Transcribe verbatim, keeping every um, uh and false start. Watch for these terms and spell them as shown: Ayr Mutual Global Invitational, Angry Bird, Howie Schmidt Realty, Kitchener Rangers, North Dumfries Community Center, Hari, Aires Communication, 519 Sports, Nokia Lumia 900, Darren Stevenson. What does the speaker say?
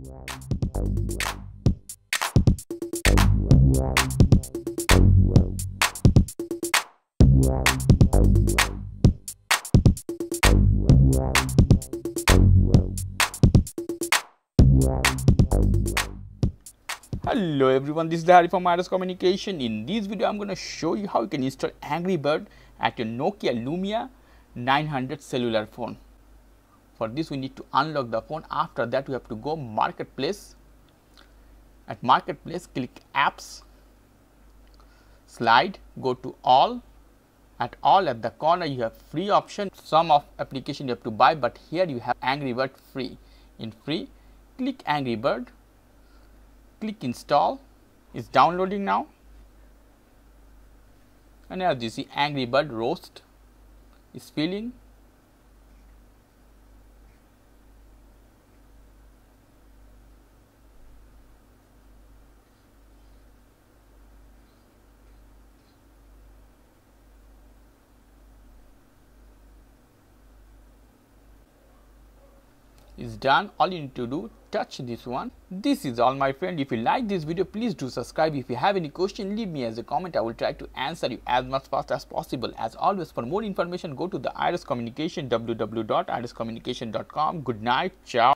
Hello everyone, this is Hari from Aires Communication. In this video, I'm going to show you how you can install Angry Bird at your Nokia Lumia nine hundred cellular phone. For this, we need to unlock the phone. After that, we have to go Marketplace. At Marketplace, click Apps, slide, go to All. At All, at the corner, you have free option. Some of application you have to buy, but here you have Angry Bird free. In free, click Angry Bird. Click install. It's downloading now, and as you see, Angry Bird Roast is filling. Is done. All you need to do, touch this one. This is all, my friend. If you like this video, please do subscribe. If you have any question, leave me as a comment. I will try to answer you as much fast as possible. As always, for more information, go to the Aires Communication, w w w dot aires communication dot com. Good night. Ciao.